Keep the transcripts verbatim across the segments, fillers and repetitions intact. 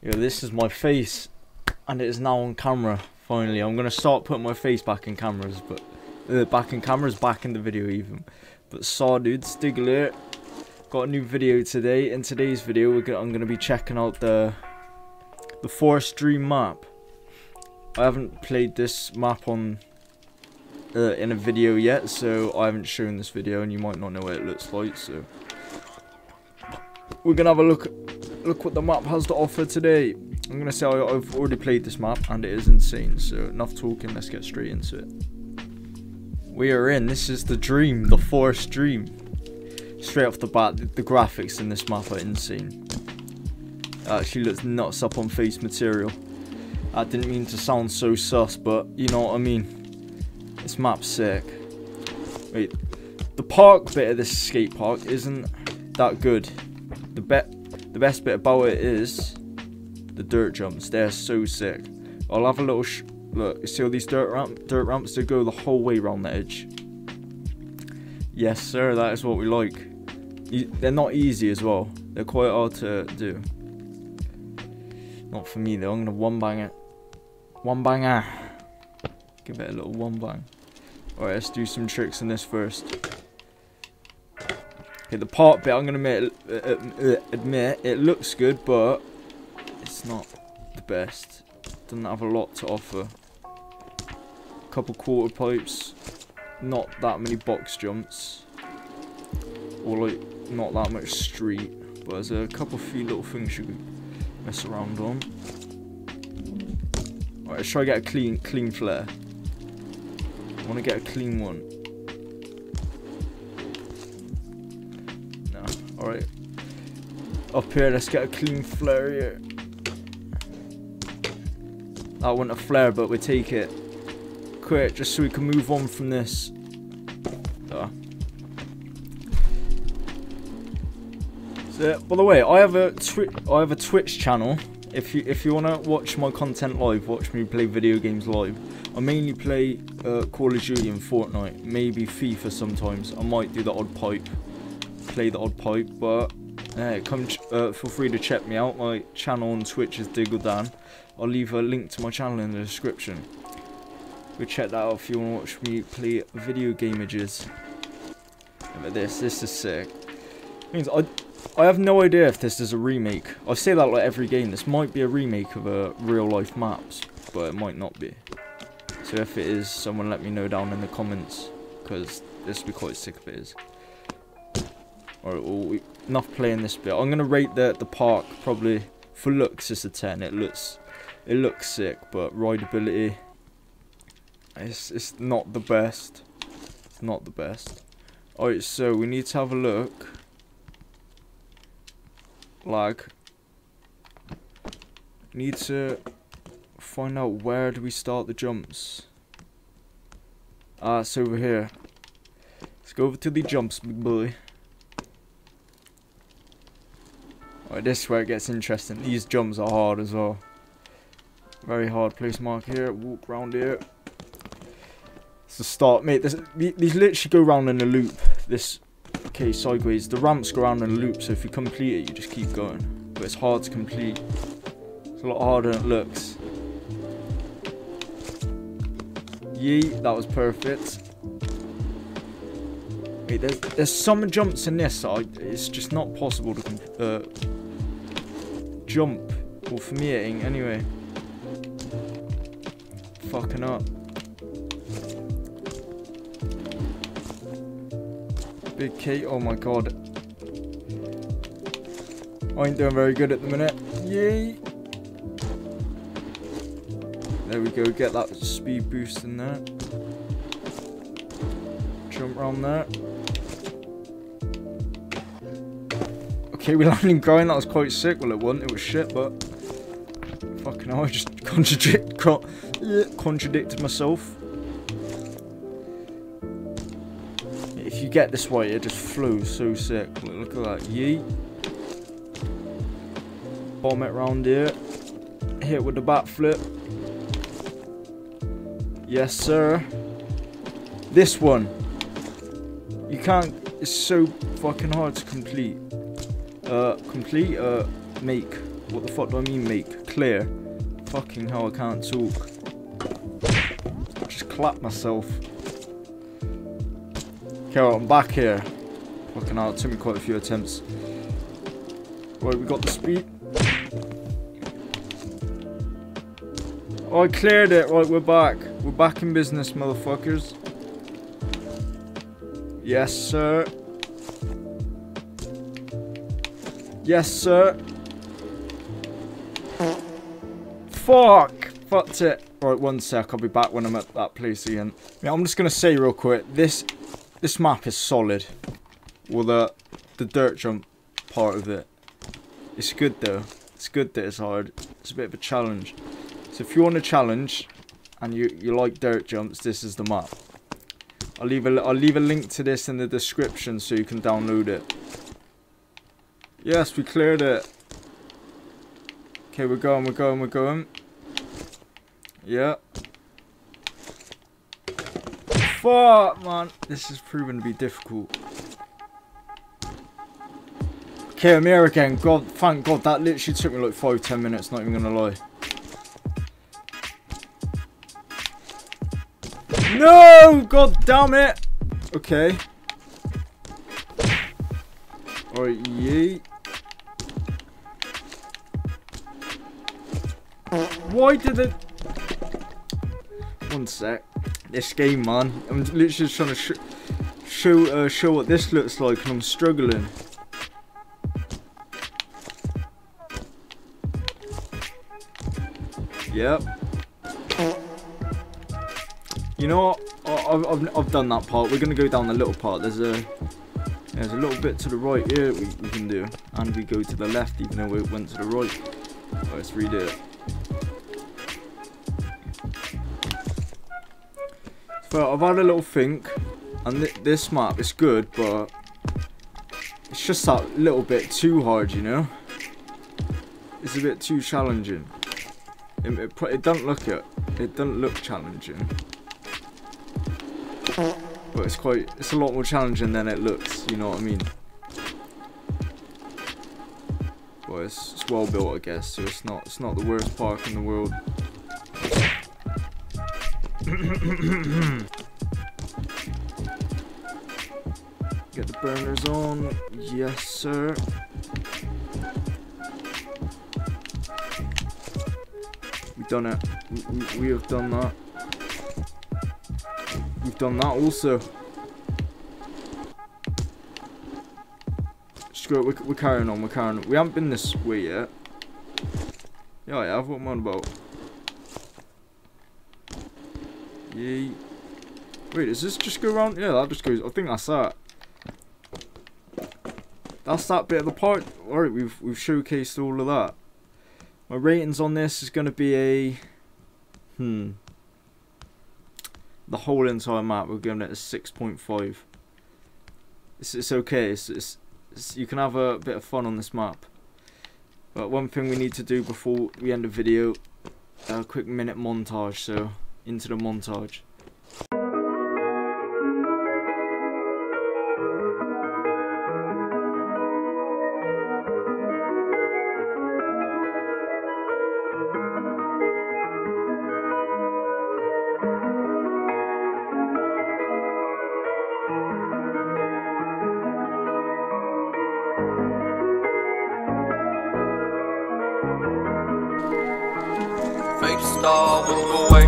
Yo, this is my face, and it is now on camera. Finally, I'm gonna start putting my face back in cameras, but uh, back in cameras, back in the video even. But sorry, dudes, dig alert. Got a new video today. In today's video, we're gonna, I'm gonna be checking out the the Forest Dream map. I haven't played this map on uh, in a video yet, so I haven't shown this video, and you might not know what it looks like. So we're gonna have a look. Look what the map has to offer today. I'm gonna say I've already played this map and it is insane, so enough talking, let's get straight into it. We are in, this is the dream, the Forest Dream. Straight off the bat, the graphics in this map are insane. It actually looks nuts up on face material. I didn't mean to sound so sus, but you know what I mean. This map's sick. Wait, the park bit of this skate park isn't that good. The bet The best bit about it is the dirt jumps. They're so sick. I'll have a little sh look. You see all these dirt ramp, dirt ramps? They go the whole way around the edge. Yes, sir. That is what we like. E they're not easy as well. They're quite hard to do. Not for me though. I'm gonna one bang it. One banger. Give it a little one bang. All right, let's do some tricks in this first. Okay, the park bit, I'm going to admit, admit, it looks good, but it's not the best. Doesn't have a lot to offer. A couple quarter pipes, not that many box jumps, or like not that much street, but there's a couple few little things you can mess around on. Alright, let's try to get a clean, clean flare. I want to get a clean one. Alright, up here, let's get a clean flare here. That wasn't a flare, but we take it. Quick, just so we can move on from this. Uh. So, by the way, I have a twi I have a Twitch channel. If you if you wanna watch my content live, watch me play video games live. I mainly play uh, Call of Duty and Fortnite, maybe FIFA sometimes. I might do the odd pipe. Play the odd pipe, but hey, come uh, feel free to check me out. My channel on Twitch is Diggle Dan. I'll leave a link to my channel in the description. Go check that out if you want to watch me play video gamages. Look at this. This is sick. It means I I have no idea if this is a remake. I say that like every game. This might be a remake of a uh, real life maps, but it might not be. So if it is, someone let me know down in the comments, because this would be quite sick if it is. Alright, well, enough playing this bit. I'm gonna rate the the park probably for looks. It's a ten. It looks, it looks sick, but rideability, it's it's not the best. It's not the best. Alright, so we need to have a look. Lag. Need to find out where do we start the jumps. Ah, uh, it's over here. Let's go over to the jumps, big boy. Alright, this is where it gets interesting. These jumps are hard as well. Very hard. Place mark here. Walk round here. It's the start. Mate, this, these literally go round in a loop. This, okay, sideways. The ramps go round in a loop, so if you complete it, you just keep going. But it's hard to complete. It's a lot harder than it looks. Yee, that was perfect. Wait, there's, there's some jumps in this. I, it's just not possible to uh, jump. Well, for me, it ain't anyway. Fucking up. Big K. Oh my god. I ain't doing very good at the minute. Yay! There we go. Get that speed boost in there. Jump around there. Okay, we landed in grind, that was quite sick. Well, it wasn't, it was shit, but fucking hell, I just contradict, con contradicted myself. If you get this way, it just flows so sick. Look, look at that, yeet. Bomb it round here. Hit with the bat flip. Yes, sir. This one. You can't, it's so fucking hard to complete. Uh, complete, uh, make. What the fuck do I mean make clear? Fucking hell, I can't talk. I just clap myself. Okay, well, I'm back here. Fucking hell, it took me quite a few attempts. Right, we got the speed. Oh, I cleared it. Right, we're back. We're back in business, motherfuckers. Yes, sir. Yes, sir. Fuck! Fucked it. Right, one sec. I'll be back when I'm at that place again. Yeah, I'm just gonna say real quick, this this map is solid. Well, the the dirt jump part of it, it's good though. It's good that it's hard. It's a bit of a challenge. So if you want a challenge, and you you like dirt jumps, this is the map. I'll leave a I'll leave a link to this in the description so you can download it. Yes, we cleared it. Okay, we're going, we're going, we're going. Yeah. Fuck, man. This is proving to be difficult. Okay, I'm here again. God, thank God. That literally took me like five, ten minutes. Not even gonna lie. No! God damn it! Okay. Alright, yeet. Why did it? One sec. This game, man. I'm literally just trying to sh show uh, show what this looks like, and I'm struggling. Yep. You know what? I've, I've I've done that part. We're gonna go down the little part. There's a there's a little bit to the right here we, we can do, and we go to the left even though we went to the right. Alright, let's redo it. But I've had a little think, and th this map is good, but it's just that little bit too hard, you know? It's a bit too challenging. It, it, it doesn't look it. It doesn't look challenging, but it's quite. It's a lot more challenging than it looks. You know what I mean? Well, it's, it's well built, I guess. So it's not. It's not the worst park in the world. Get the burners on, yes sir. We've done it. We, we, we have done that. We've done that also. Screw it. We're, we're carrying on. We're carrying on. We haven't been this way yet. Yeah, I have. What am I on about? Wait, does this just go around? Yeah, that just goes. I think that's that. That's that bit of the part. Alright, we've we've showcased all of that. My ratings on this is gonna be a hmm. The whole entire map, we're giving it a six point five. It's it's okay. It's, it's it's you can have a bit of fun on this map. But one thing we need to do before we end the video, a quick minute montage. So. Into the montage. FabeStar, whip away.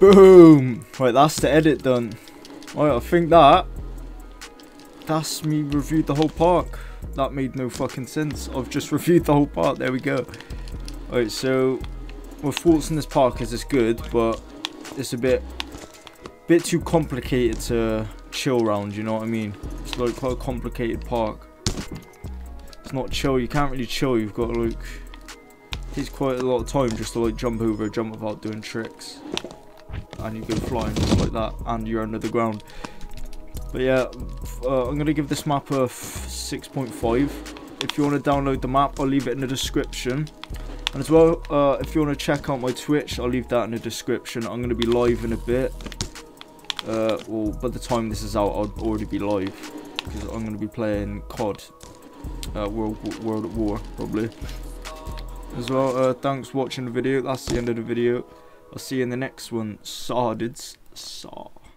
Boom! Right, that's the edit done. Alright, I think that... That's me reviewed the whole park. That made no fucking sense. I've just reviewed the whole park. There we go. Alright, so... My thoughts in this park is it's good, but... It's a bit... Bit too complicated to chill round, you know what I mean? It's like quite a complicated park. It's not chill. You can't really chill. You've got to like... It takes quite a lot of time just to like jump over a jump without doing tricks. And you go flying just like that, and you're under the ground. But yeah, uh, I'm going to give this map a six point five. If you want to download the map, I'll leave it in the description. And as well, uh, if you want to check out my Twitch, I'll leave that in the description. I'm going to be live in a bit. Uh, well, by the time this is out, I'll already be live. Because I'm going to be playing C O D. Uh, World, World at War, probably. As well, uh, thanks for watching the video. That's the end of the video. I'll see you in the next one. Sardids. Sard.